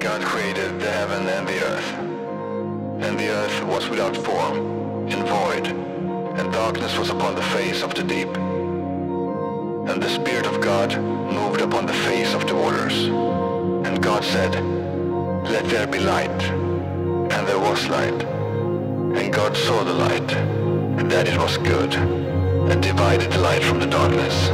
God created the heaven and the earth was without form, and void, and darkness was upon the face of the deep. And the Spirit of God moved upon the face of the waters. And God said, "Let there be light." And there was light. And God saw the light, and that it was good, and divided the light from the darkness.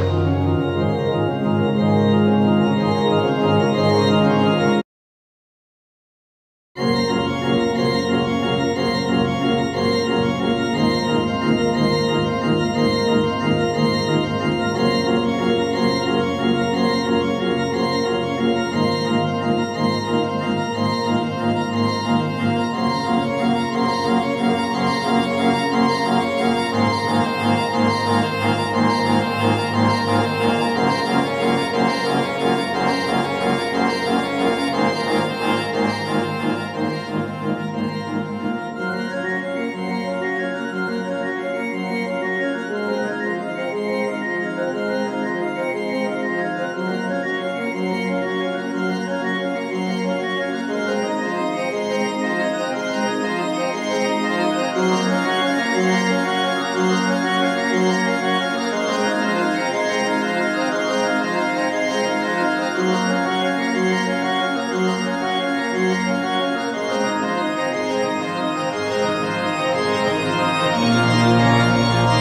And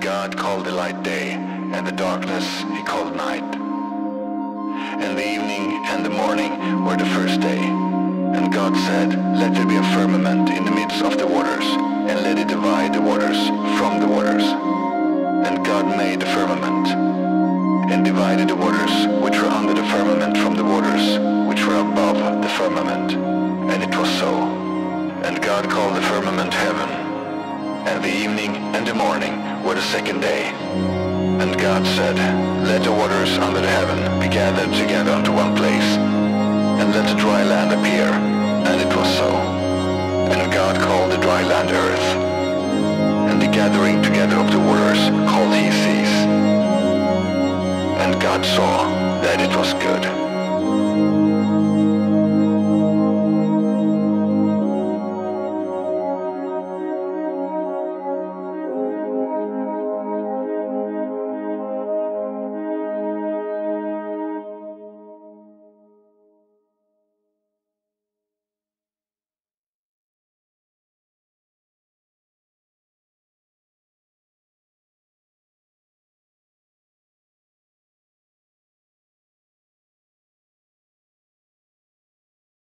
God called the light day, and the darkness he called night. And the evening and the morning were the first day. And God said, "Let there be a firmament in the midst of the waters, and let it divide the waters from the waters." And God made the firmament, and divided the waters which were under the firmament from the waters which were above the firmament. And it was so. And God called the firmament heaven. And the evening and the morning were the second day. And God said, "Let the waters under the heaven be gathered together unto one place, and let the dry land appear." And it was so. And God called the dry land earth, and the gathering together of the waters called he sea.